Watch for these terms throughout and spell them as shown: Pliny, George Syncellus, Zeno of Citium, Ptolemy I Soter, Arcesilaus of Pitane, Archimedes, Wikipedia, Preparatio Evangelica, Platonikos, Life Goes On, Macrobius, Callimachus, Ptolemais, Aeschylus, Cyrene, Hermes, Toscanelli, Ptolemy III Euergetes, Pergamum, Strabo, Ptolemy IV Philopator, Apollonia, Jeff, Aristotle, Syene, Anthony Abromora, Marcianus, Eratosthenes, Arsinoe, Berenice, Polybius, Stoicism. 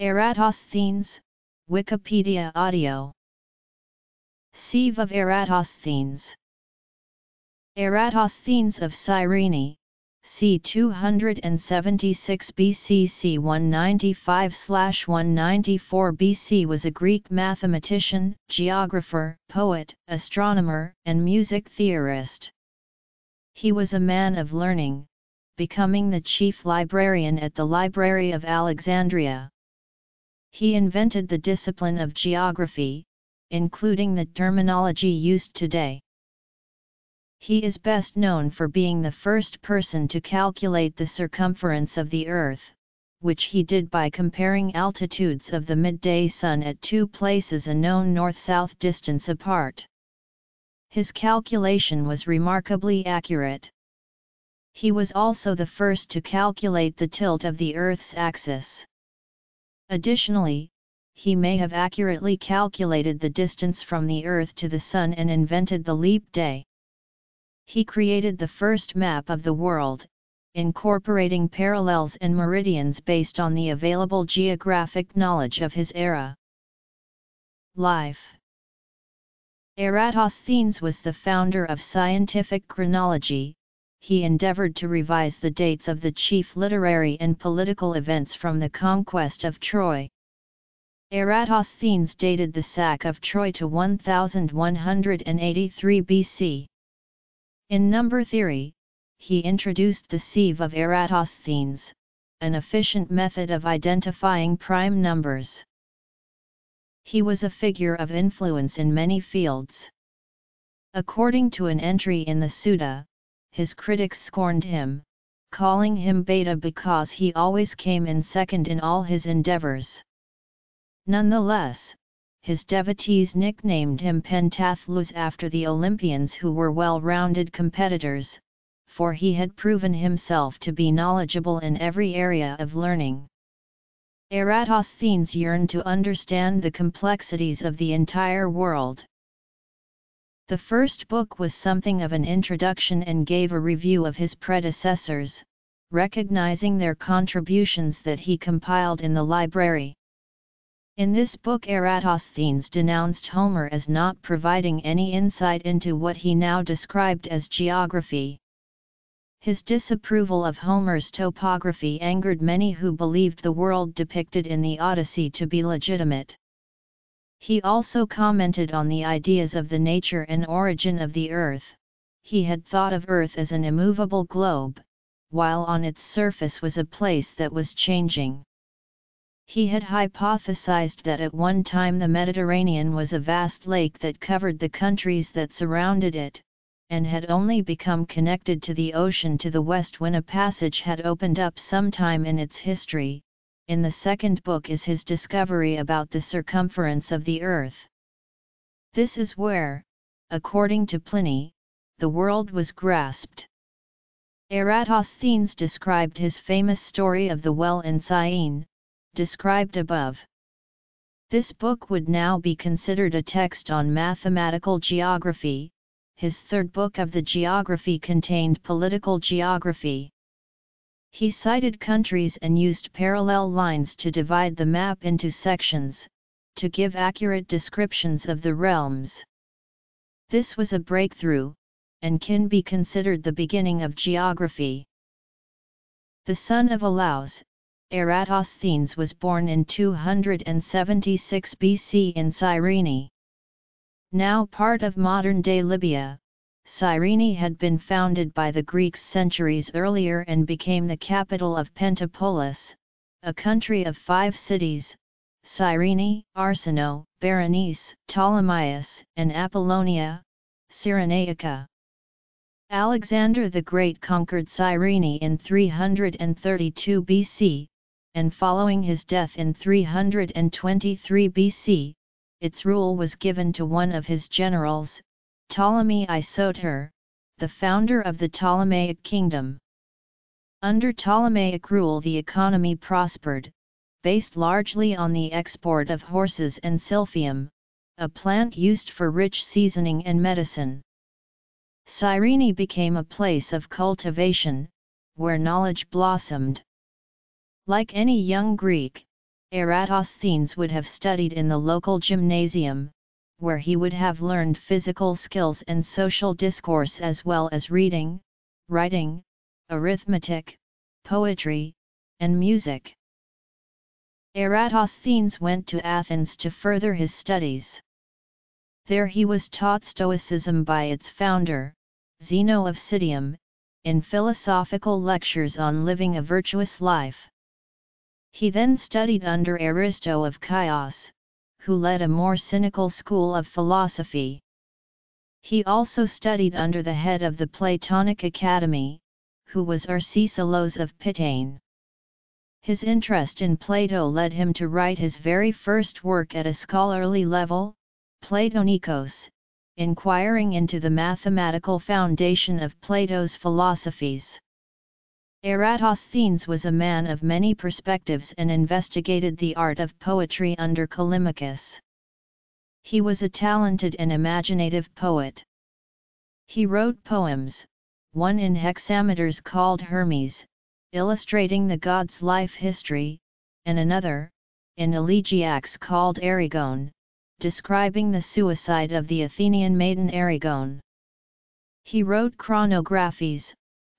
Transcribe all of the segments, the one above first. Eratosthenes, Wikipedia audio. Sieve of Eratosthenes. Eratosthenes of Cyrene, c. 276 BC c. 195–194 BC was a Greek mathematician, geographer, poet, astronomer, and music theorist. He was a man of learning, becoming the chief librarian at the Library of Alexandria. He invented the discipline of geography, including the terminology used today. He is best known for being the first person to calculate the circumference of the Earth, which he did by comparing altitudes of the midday sun at two places a known north-south distance apart. His calculation was remarkably accurate. He was also the first to calculate the tilt of the Earth's axis. Additionally, he may have accurately calculated the distance from the Earth to the Sun and invented the leap day. He created the first map of the world, incorporating parallels and meridians based on the available geographic knowledge of his era. Life. Eratosthenes was the founder of scientific chronology. He endeavored to revise the dates of the chief literary and political events from the conquest of Troy. Eratosthenes dated the sack of Troy to 1183 BC. In number theory, he introduced the sieve of Eratosthenes, an efficient method of identifying prime numbers. He was a figure of influence in many fields. According to an entry in the Suda, his critics scorned him, calling him beta because he always came in second in all his endeavors. Nonetheless, his devotees nicknamed him Pentapolis after the Olympians, who were well-rounded competitors, for he had proven himself to be knowledgeable in every area of learning. Eratosthenes yearned to understand the complexities of the entire world. The first book was something of an introduction and gave a review of his predecessors, recognizing their contributions that he compiled in the library. In this book, Eratosthenes denounced Homer as not providing any insight into what he now described as geography. His disapproval of Homer's topography angered many who believed the world depicted in the Odyssey to be legitimate. He also commented on the ideas of the nature and origin of the Earth. He had thought of Earth as an immovable globe, while on its surface was a place that was changing. He had hypothesized that at one time the Mediterranean was a vast lake that covered the countries that surrounded it, and had only become connected to the ocean to the west when a passage had opened up sometime in its history. In the second book is his discovery about the circumference of the Earth. This is where, according to Pliny, the world was grasped. Eratosthenes described his famous story of the well in Syene, described above. This book would now be considered a text on mathematical geography. His third book of the geography contained political geography. He cited countries and used parallel lines to divide the map into sections, to give accurate descriptions of the realms. This was a breakthrough, and can be considered the beginning of geography. The son of Elaus, Eratosthenes was born in 276 BC in Cyrene. Now part of modern-day Libya, Cyrene had been founded by the Greeks centuries earlier and became the capital of Pentapolis, a country of five cities: Cyrene, Arsinoe, Berenice, Ptolemais, and Apollonia, Cyrenaica. Alexander the Great conquered Cyrene in 332 BC, and following his death in 323 BC, its rule was given to one of his generals, Ptolemy I Soter, the founder of the Ptolemaic kingdom. Under Ptolemaic rule the economy prospered, based largely on the export of horses and silphium, a plant used for rich seasoning and medicine. Cyrene became a place of cultivation, where knowledge blossomed. Like any young Greek, Eratosthenes would have studied in the local gymnasium, where he would have learned physical skills and social discourse as well as reading, writing, arithmetic, poetry, and music. Eratosthenes went to Athens to further his studies. There he was taught Stoicism by its founder, Zeno of Citium, in philosophical lectures on living a virtuous life. He then studied under Aristo of Chios, who led a more cynical school of philosophy. He also studied under the head of the Platonic Academy, who was Arcesilaus of Pitane. His interest in Plato led him to write his very first work at a scholarly level, Platonikos, inquiring into the mathematical foundation of Plato's philosophies. Eratosthenes was a man of many perspectives and investigated the art of poetry under Callimachus. He was a talented and imaginative poet. He wrote poems, one in hexameters called Hermes, illustrating the god's life history, and another, in elegiacs called Aragone, describing the suicide of the Athenian maiden Aragone. He wrote chronographies,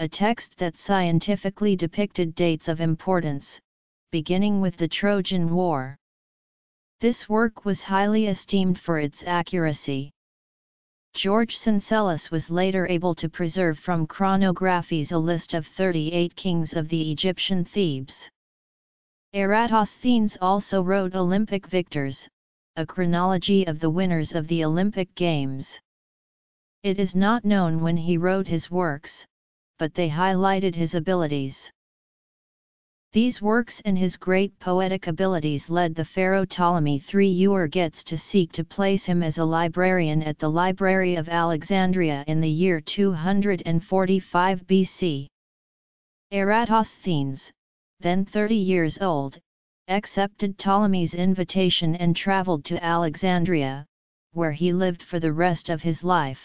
a text that scientifically depicted dates of importance, beginning with the Trojan War. This work was highly esteemed for its accuracy. George Syncellus was later able to preserve from chronographies a list of 38 kings of the Egyptian Thebes. Eratosthenes also wrote Olympic Victors, a chronology of the winners of the Olympic Games. It is not known when he wrote his works, but they highlighted his abilities. These works and his great poetic abilities led the pharaoh Ptolemy III Euergetes to seek to place him as a librarian at the Library of Alexandria in the year 245 BC. Eratosthenes, then 30 years old, accepted Ptolemy's invitation and traveled to Alexandria, where he lived for the rest of his life.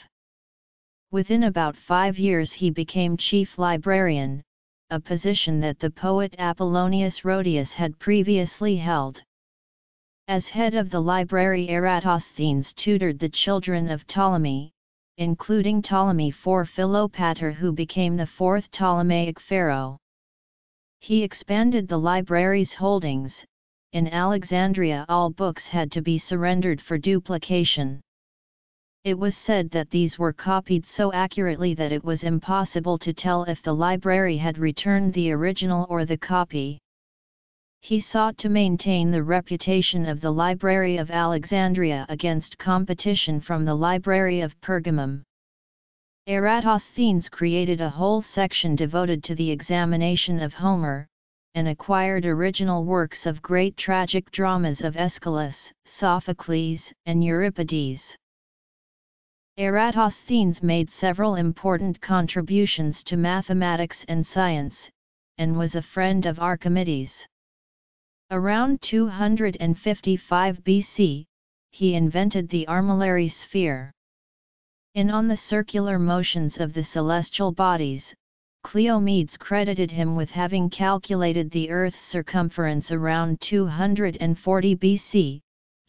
Within about 5 years he became chief librarian, a position that the poet Apollonius Rhodius had previously held. As head of the library, Eratosthenes tutored the children of Ptolemy, including Ptolemy IV Philopator, who became the fourth Ptolemaic pharaoh. He expanded the library's holdings. In Alexandria, all books had to be surrendered for duplication. It was said that these were copied so accurately that it was impossible to tell if the library had returned the original or the copy. He sought to maintain the reputation of the Library of Alexandria against competition from the Library of Pergamum. Eratosthenes created a whole section devoted to the examination of Homer, and acquired original works of great tragic dramas of Aeschylus, Sophocles, and Euripides. Eratosthenes made several important contributions to mathematics and science, and was a friend of Archimedes. Around 255 BC, he invented the armillary sphere. In On the Circular Motions of the Celestial Bodies, Cleomedes credited him with having calculated the Earth's circumference around 240 BC,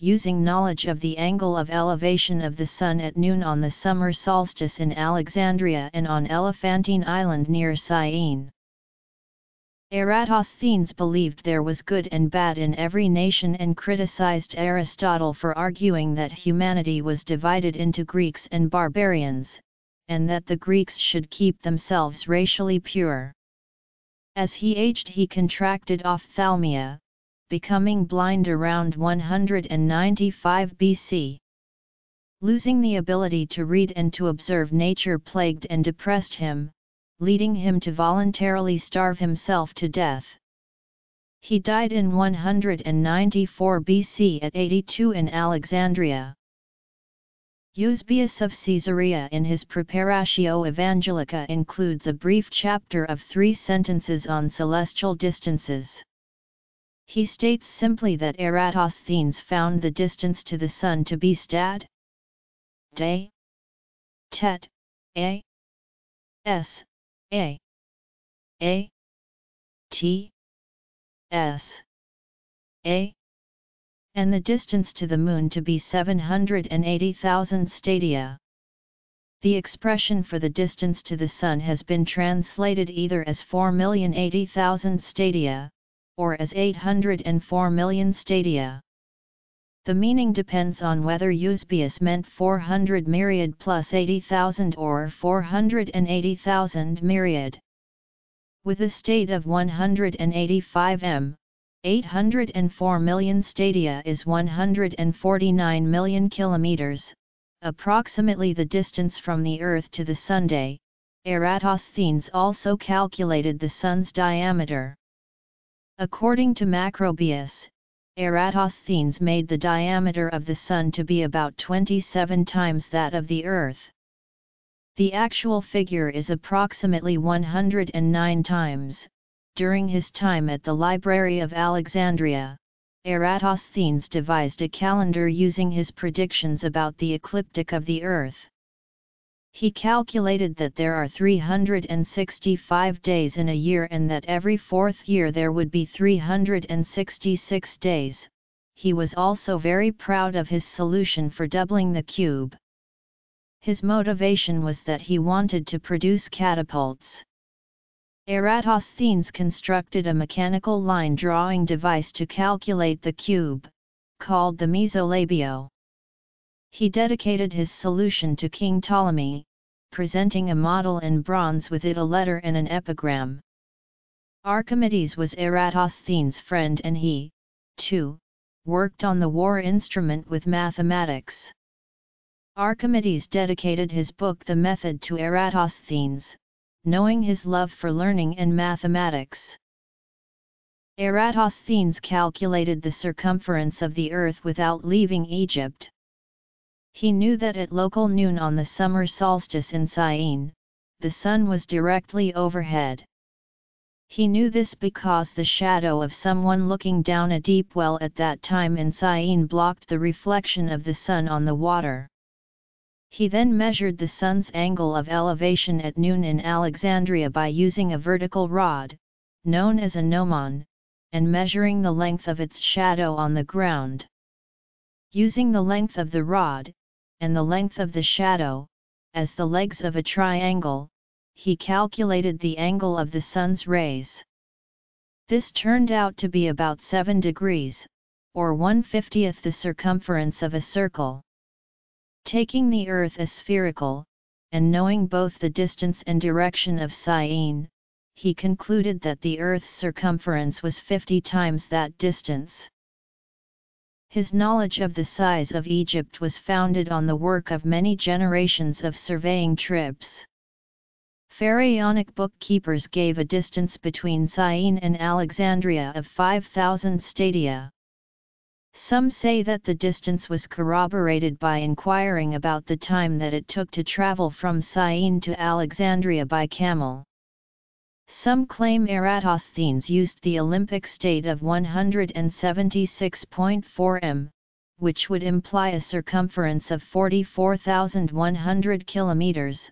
using knowledge of the angle of elevation of the sun at noon on the summer solstice in Alexandria and on Elephantine Island near Syene. Eratosthenes believed there was good and bad in every nation and criticized Aristotle for arguing that humanity was divided into Greeks and barbarians, and that the Greeks should keep themselves racially pure. As he aged, he contracted ophthalmia, becoming blind around 195 BC. Losing the ability to read and to observe nature plagued and depressed him, leading him to voluntarily starve himself to death. He died in 194 BC at 82 in Alexandria. Eusebius of Caesarea in his Preparatio Evangelica includes a brief chapter of 3 sentences on celestial distances. He states simply that Eratosthenes found the distance to the sun to be stad, de, tet, a, s, a, t, s. A. And the distance to the moon to be 780,000 stadia. The expression for the distance to the sun has been translated either as 4,080,000 stadia, or as 804 million stadia. The meaning depends on whether Eusebius meant 400 myriad plus 80,000 or 480,000 myriad. With a state of 185 m, 804 million stadia is 149 million kilometers, approximately the distance from the Earth to the Sun. Eratosthenes also calculated the Sun's diameter. According to Macrobius, Eratosthenes made the diameter of the Sun to be about 27 times that of the Earth. The actual figure is approximately 109 times. During his time at the Library of Alexandria, Eratosthenes devised a calendar using his predictions about the ecliptic of the Earth. He calculated that there are 365 days in a year and that every fourth year there would be 366 days. He was also very proud of his solution for doubling the cube. His motivation was that he wanted to produce catapults. Eratosthenes constructed a mechanical line drawing device to calculate the cube, called the mesolabio. He dedicated his solution to King Ptolemy, presenting a model in bronze with it a letter and an epigram. Archimedes was Eratosthenes' friend and he, too, worked on the war instrument with mathematics. Archimedes dedicated his book The Method to Eratosthenes, knowing his love for learning and mathematics. Eratosthenes calculated the circumference of the Earth without leaving Egypt. He knew that at local noon on the summer solstice in Syene, the sun was directly overhead. He knew this because the shadow of someone looking down a deep well at that time in Syene blocked the reflection of the sun on the water. He then measured the sun's angle of elevation at noon in Alexandria by using a vertical rod, known as a gnomon, and measuring the length of its shadow on the ground. Using the length of the rod, and the length of the shadow, as the legs of a triangle, he calculated the angle of the sun's rays. This turned out to be about 7 degrees, or 1/50th the circumference of a circle. Taking the Earth as spherical, and knowing both the distance and direction of Syene, he concluded that the Earth's circumference was 50 times that distance. His knowledge of the size of Egypt was founded on the work of many generations of surveying trips. Pharaonic bookkeepers gave a distance between Syene and Alexandria of 5,000 stadia. Some say that the distance was corroborated by inquiring about the time that it took to travel from Syene to Alexandria by camel. Some claim Eratosthenes used the Olympic state of 176.4 m, which would imply a circumference of 44,100 kilometers,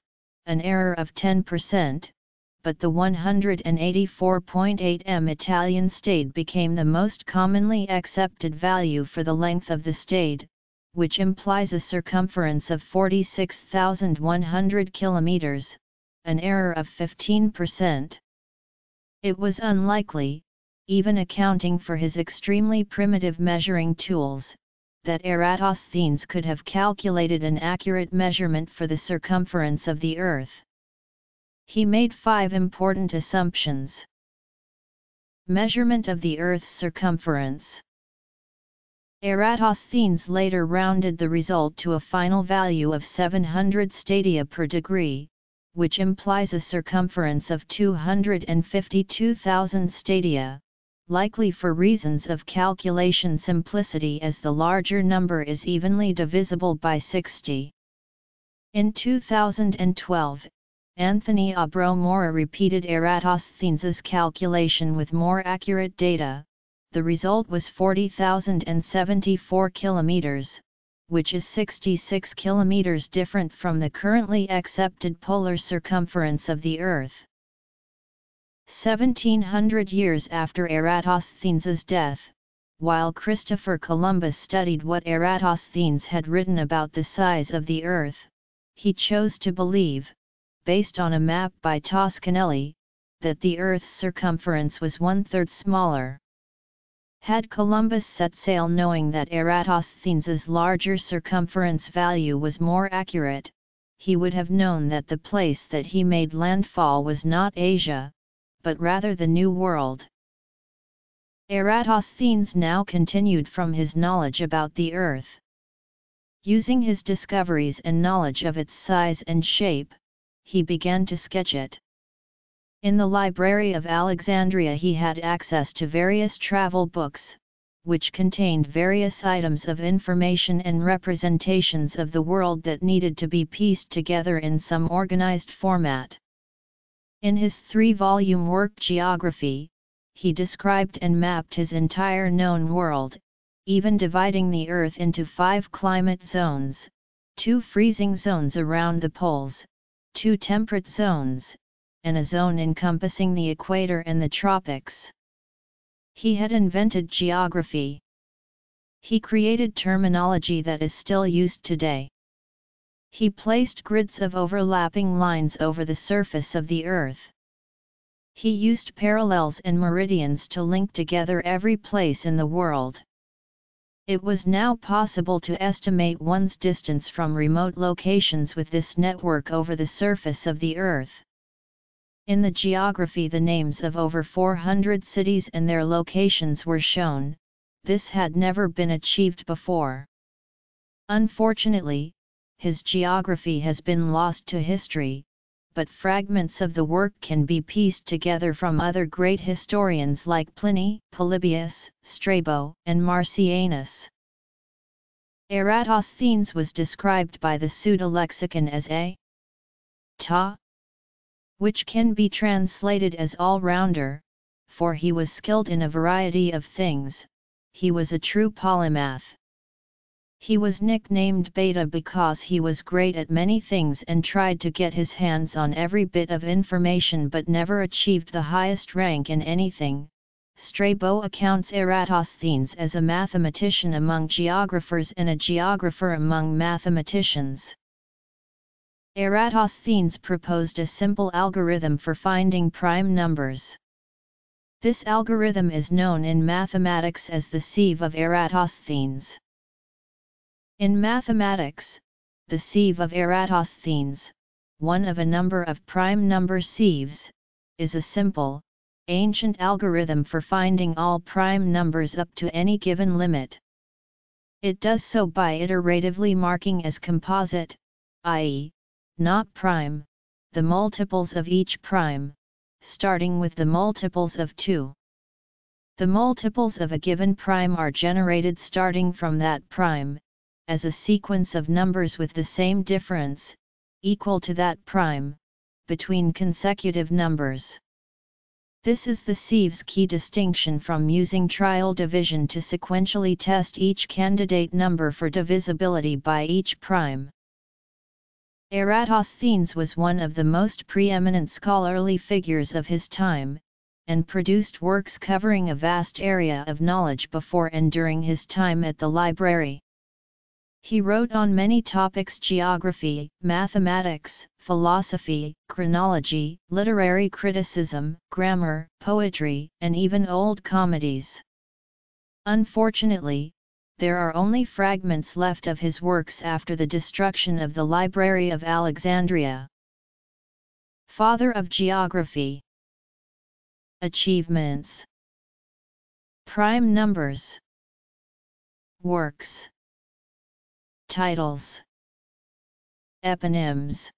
an error of 10%. But the 184.8 m Italian stade became the most commonly accepted value for the length of the stade, which implies a circumference of 46,100 kilometers, an error of 15%. It was unlikely, even accounting for his extremely primitive measuring tools, that Eratosthenes could have calculated an accurate measurement for the circumference of the Earth. He made 5 important assumptions. Measurement of the Earth's circumference. Eratosthenes later rounded the result to a final value of 700 stadia per degree, which implies a circumference of 252,000 stadia, likely for reasons of calculation simplicity as the larger number is evenly divisible by 60. In 2012, Anthony Abromora repeated Eratosthenes' calculation with more accurate data. The result was 40,074 kilometers, which is 66 kilometers different from the currently accepted polar circumference of the Earth. 1700 years after Eratosthenes' death, while Christopher Columbus studied what Eratosthenes had written about the size of the earth, he chose to believe, based on a map by Toscanelli, that the earth's circumference was one-third smaller. Had Columbus set sail knowing that Eratosthenes's larger circumference value was more accurate, he would have known that the place that he made landfall was not Asia, but rather the New World. Eratosthenes now continued from his knowledge about the earth. Using his discoveries and knowledge of its size and shape, he began to sketch it. In the Library of Alexandria he had access to various travel books, which contained various items of information and representations of the world that needed to be pieced together in some organized format. In his three-volume work Geography, he described and mapped his entire known world, even dividing the Earth into 5 climate zones, 2 freezing zones around the poles, 2 temperate zones, and a zone encompassing the equator and the tropics. He had invented geography. He created terminology that is still used today. He placed grids of overlapping lines over the surface of the earth. He used parallels and meridians to link together every place in the world. It was now possible to estimate one's distance from remote locations with this network over the surface of the earth. In the geography the names of over 400 cities and their locations were shown. This had never been achieved before. Unfortunately, his geography has been lost to history, but fragments of the work can be pieced together from other great historians like Pliny, Polybius, Strabo, and Marcianus. Eratosthenes was described by the Suda lexicon as a ta, which can be translated as all-rounder, for he was skilled in a variety of things. He was a true polymath. He was nicknamed Beta because he was great at many things and tried to get his hands on every bit of information but never achieved the highest rank in anything. Strabo accounts Eratosthenes as a mathematician among geographers and a geographer among mathematicians. Eratosthenes proposed a simple algorithm for finding prime numbers. This algorithm is known in mathematics as the sieve of Eratosthenes. In mathematics, the sieve of Eratosthenes, one of a number of prime number sieves, is a simple, ancient algorithm for finding all prime numbers up to any given limit. It does so by iteratively marking as composite, i.e., not prime, the multiples of each prime, starting with the multiples of 2. The multiples of a given prime are generated starting from that prime, as a sequence of numbers with the same difference, equal to that prime, between consecutive numbers. This is the sieve's key distinction from using trial division to sequentially test each candidate number for divisibility by each prime. Eratosthenes was one of the most preeminent scholarly figures of his time, and produced works covering a vast area of knowledge before and during his time at the library. He wrote on many topics: geography, mathematics, philosophy, chronology, literary criticism, grammar, poetry, and even old comedies. Unfortunately, there are only fragments left of his works after the destruction of the Library of Alexandria. Father of Geography. Achievements. Prime numbers. Works. Titles. Eponyms.